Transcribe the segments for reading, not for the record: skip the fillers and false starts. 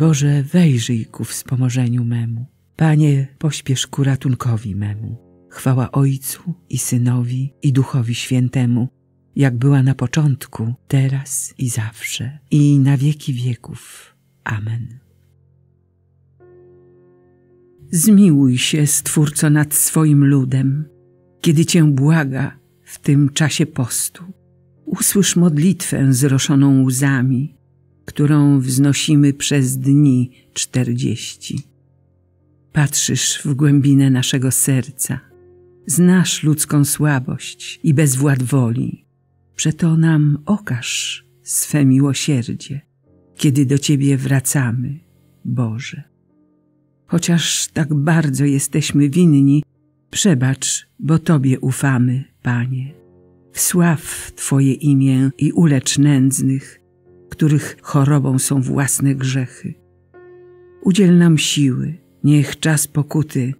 Boże, wejrzyj ku wspomożeniu memu. Panie, pośpiesz ku ratunkowi memu. Chwała Ojcu i Synowi, i Duchowi Świętemu, jak była na początku, teraz i zawsze, i na wieki wieków. Amen. Zmiłuj się, Stwórco, nad swoim ludem, kiedy Cię błaga w tym czasie postu. Usłysz modlitwę zroszoną łzami, którą wznosimy przez dni 40. Patrzysz w głębinę naszego serca, znasz ludzką słabość i bezwład woli. Przeto nam okaż swe miłosierdzie, kiedy do Ciebie wracamy, Boże. Chociaż tak bardzo jesteśmy winni, przebacz, bo Tobie ufamy, Panie. Wsław Twoje imię i ulecz nędznych, których chorobą są własne grzechy. Udziel nam siły, niech czas pokuty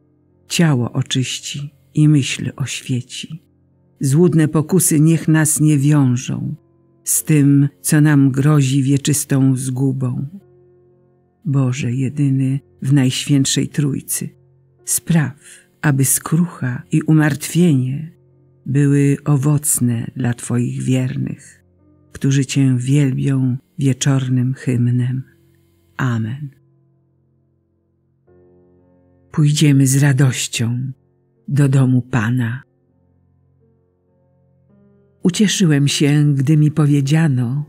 ciało oczyści i myśl oświeci. Złudne pokusy niech nas nie wiążą z tym, co nam grozi wieczystą zgubą. Boże jedyny w Najświętszej Trójcy, spraw, aby skrucha i umartwienie były owocne dla Twoich wiernych, którzy Cię wielbią wieczornym hymnem. Amen. Pójdziemy z radością do domu Pana. Ucieszyłem się, gdy mi powiedziano,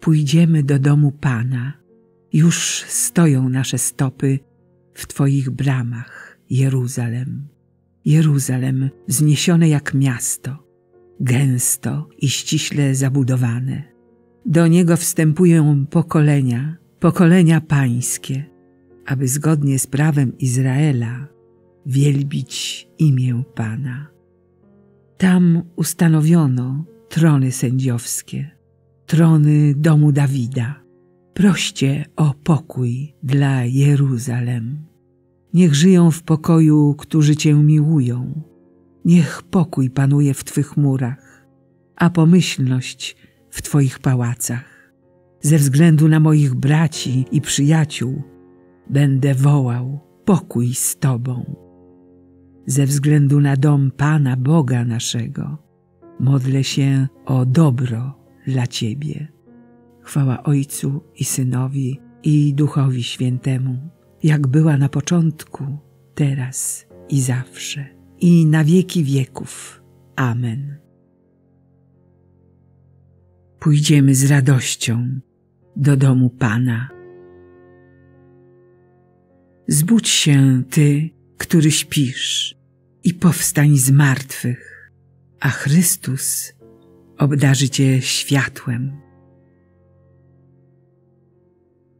pójdziemy do domu Pana. Już stoją nasze stopy w Twoich bramach, Jeruzalem. Jeruzalem, wzniesione jak miasto, gęsto i ściśle zabudowane. Do niego wstępują pokolenia, pokolenia pańskie, aby zgodnie z prawem Izraela wielbić imię Pana. Tam ustanowiono trony sędziowskie, trony domu Dawida. Proście o pokój dla Jeruzalem. Niech żyją w pokoju, którzy Cię miłują. Niech pokój panuje w Twych murach, a pomyślność w Twoich pałacach. Ze względu na moich braci i przyjaciół będę wołał pokój z Tobą. Ze względu na dom Pana Boga naszego modlę się o dobro dla Ciebie. Chwała Ojcu i Synowi, i Duchowi Świętemu, jak była na początku, teraz i zawsze, i na wieki wieków. Amen. Pójdziemy z radością do domu Pana. Zbudź się, Ty, który śpisz, i powstań z martwych, a Chrystus obdarzy Cię światłem.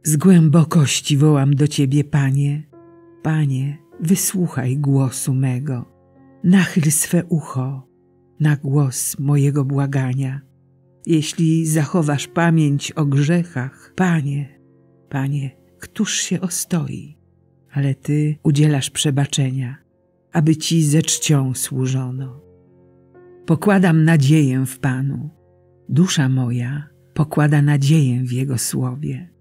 Z głębokości wołam do Ciebie, Panie. Panie, wysłuchaj głosu mego. Nachyl swe ucho na głos mojego błagania. Jeśli zachowasz pamięć o grzechach, Panie, Panie, któż się ostoi? Ale Ty udzielasz przebaczenia, aby Ci ze czcią służono. Pokładam nadzieję w Panu. Dusza moja pokłada nadzieję w Jego słowie.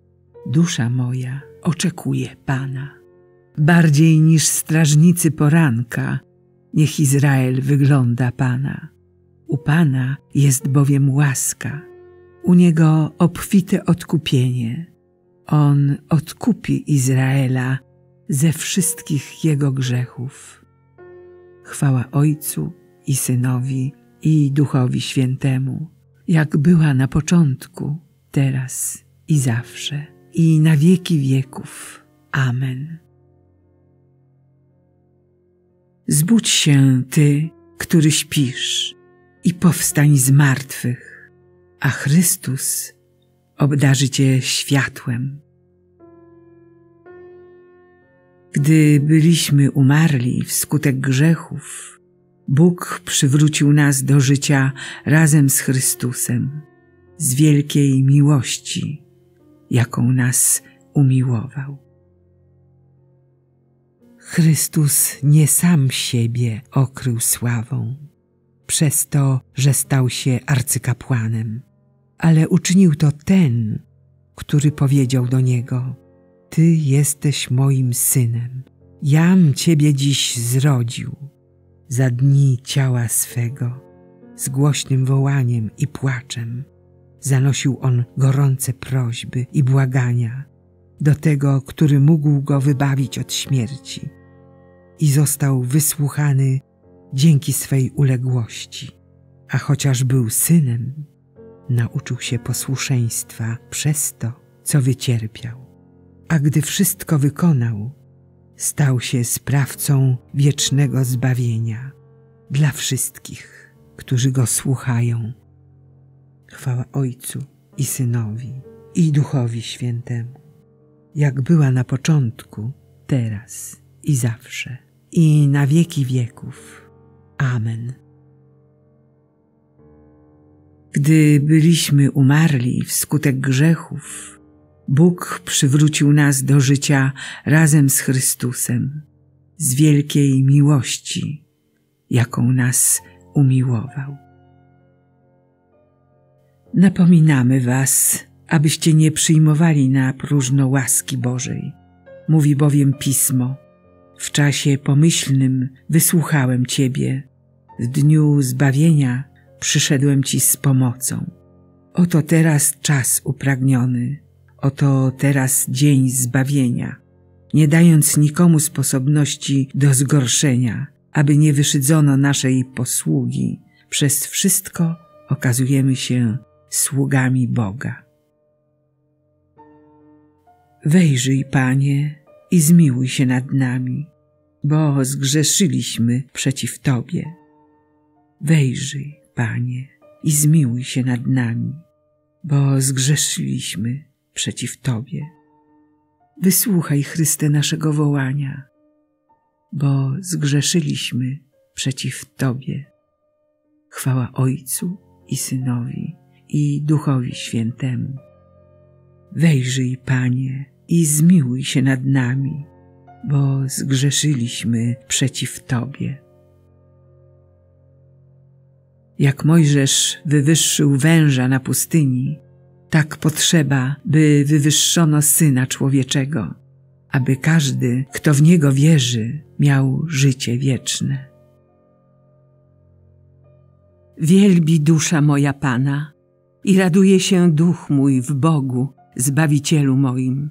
Dusza moja oczekuje Pana. Bardziej niż strażnicy poranka, niech Izrael wygląda Pana. U Pana jest bowiem łaska, u Niego obfite odkupienie. On odkupi Izraela ze wszystkich jego grzechów. Chwała Ojcu i Synowi, i Duchowi Świętemu, jak była na początku, teraz i zawsze, i na wieki wieków. Amen. Zbudź się, Ty, który śpisz, i powstań z martwych, a Chrystus obdarzy Cię światłem. Gdy byliśmy umarli wskutek grzechów, Bóg przywrócił nas do życia razem z Chrystusem, z wielkiej miłości, jaką nas umiłował. Chrystus nie sam siebie okrył sławą, przez to, że stał się arcykapłanem, ale uczynił to Ten, który powiedział do Niego: Ty jesteś moim synem. Jam Ciebie dziś zrodził. Za dni ciała swego, z głośnym wołaniem i płaczem, zanosił on gorące prośby i błagania do tego, który mógł go wybawić od śmierci, i został wysłuchany dzięki swej uległości. A chociaż był synem, nauczył się posłuszeństwa przez to, co wycierpiał. A gdy wszystko wykonał, stał się sprawcą wiecznego zbawienia dla wszystkich, którzy go słuchają. Chwała Ojcu i Synowi, i Duchowi Świętemu, jak była na początku, teraz i zawsze, i na wieki wieków. Amen. Gdy byliśmy umarli wskutek grzechów, Bóg przywrócił nas do życia razem z Chrystusem, z wielkiej miłości, jaką nas umiłował. Napominamy was, abyście nie przyjmowali na próżno łaski Bożej. Mówi bowiem Pismo: w czasie pomyślnym wysłuchałem Ciebie, w dniu zbawienia przyszedłem Ci z pomocą. Oto teraz czas upragniony, oto teraz dzień zbawienia, nie dając nikomu sposobności do zgorszenia, aby nie wyszydzono naszej posługi. Przez wszystko okazujemy się sługami Boga. Wejrzyj, Panie, i zmiłuj się nad nami, bo zgrzeszyliśmy przeciw Tobie. Wejrzyj, Panie, i zmiłuj się nad nami, bo zgrzeszyliśmy przeciw Tobie. Wysłuchaj, Chryste, naszego wołania, bo zgrzeszyliśmy przeciw Tobie. Chwała Ojcu i Synowi, i Duchowi Świętemu. Wejrzyj, Panie, i zmiłuj się nad nami, bo zgrzeszyliśmy przeciw Tobie. Jak Mojżesz wywyższył węża na pustyni, tak potrzeba, by wywyższono Syna Człowieczego, aby każdy, kto w Niego wierzy, miał życie wieczne. Wielbi dusza moja Pana i raduje się duch mój w Bogu, Zbawicielu moim,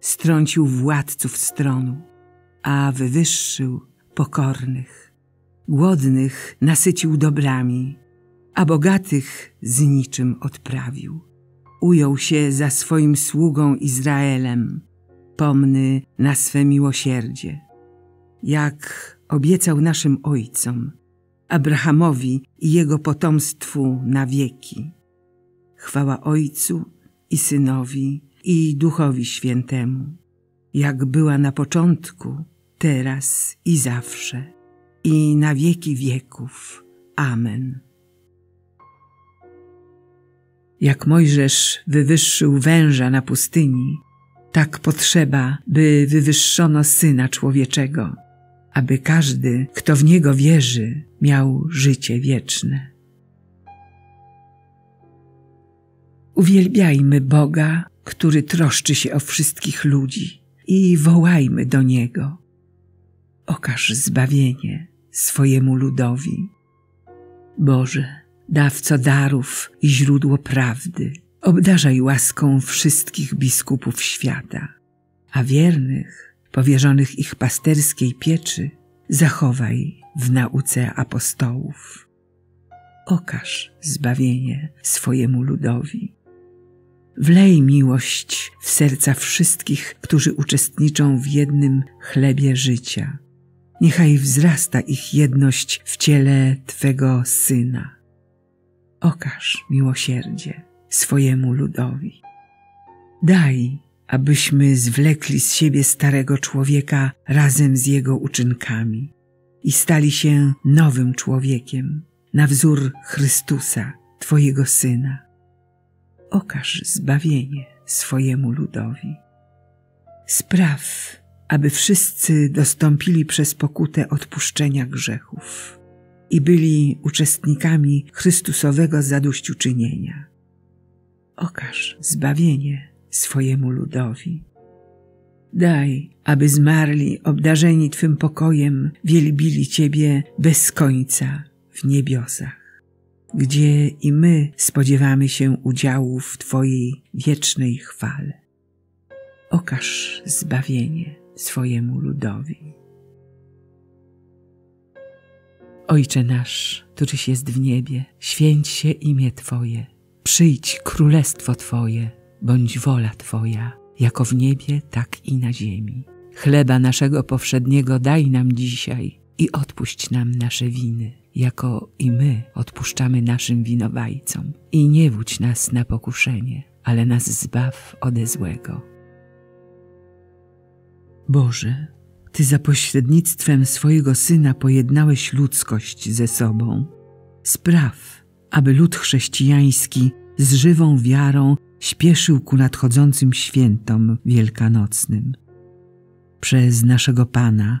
strącił władców stronu, a wywyższył pokornych. Głodnych nasycił dobrami, a bogatych z niczym odprawił. Ujął się za swoim sługą Izraelem, pomny na swe miłosierdzie, jak obiecał naszym ojcom, Abrahamowi i jego potomstwu na wieki. Chwała Ojcu i Synowi, i Duchowi Świętemu, jak była na początku, teraz i zawsze, i na wieki wieków. Amen. Jak Mojżesz wywyższył węża na pustyni, tak potrzeba, by wywyższono Syna Człowieczego, aby każdy, kto w Niego wierzy, miał życie wieczne. Uwielbiajmy Boga, który troszczy się o wszystkich ludzi, i wołajmy do Niego. Okaż zbawienie swojemu ludowi. Boże, dawco darów i źródło prawdy, obdarzaj łaską wszystkich biskupów świata, a wiernych, powierzonych ich pasterskiej pieczy, zachowaj w nauce apostołów. Okaż zbawienie swojemu ludowi. Wlej miłość w serca wszystkich, którzy uczestniczą w jednym chlebie życia. Niechaj wzrasta ich jedność w ciele Twego Syna. Okaż miłosierdzie swojemu ludowi. Daj, abyśmy zwlekli z siebie starego człowieka razem z jego uczynkami i stali się nowym człowiekiem na wzór Chrystusa, Twojego Syna. Okaż zbawienie swojemu ludowi. Spraw, aby wszyscy dostąpili przez pokutę odpuszczenia grzechów i byli uczestnikami Chrystusowego zadośćuczynienia. Okaż zbawienie swojemu ludowi. Daj, aby zmarli, obdarzeni Twym pokojem, wielbili Ciebie bez końca w niebiosach, gdzie i my spodziewamy się udziału w Twojej wiecznej chwale. Okaż zbawienie swojemu ludowi. Ojcze nasz, któryś jest w niebie, święć się imię Twoje, przyjdź królestwo Twoje, bądź wola Twoja, jako w niebie, tak i na ziemi. Chleba naszego powszedniego daj nam dzisiaj i odpuść nam nasze winy, jako i my odpuszczamy naszym winowajcom. I nie wódź nas na pokuszenie, ale nas zbaw ode złego. Boże, Ty za pośrednictwem swojego Syna pojednałeś ludzkość ze sobą. Spraw, aby lud chrześcijański z żywą wiarą śpieszył ku nadchodzącym świętom wielkanocnym. Przez naszego Pana,